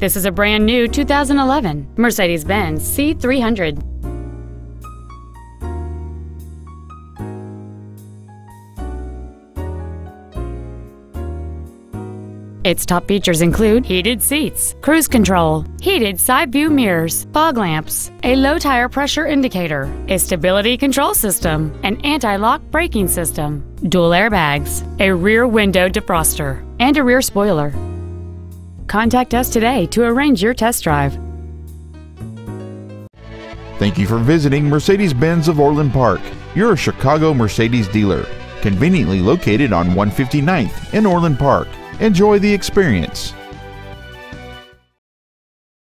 This is a brand new 2011 Mercedes-Benz C300. Its top features include heated seats, cruise control, heated side view mirrors, fog lamps, a low tire pressure indicator, a stability control system, an anti-lock braking system, dual airbags, a rear window defroster, and a rear spoiler. Contact us today to arrange your test drive. Thank you for visiting Mercedes-Benz of Orland Park, your Chicago Mercedes dealer, conveniently located on 159th in Orland Park. Enjoy the experience.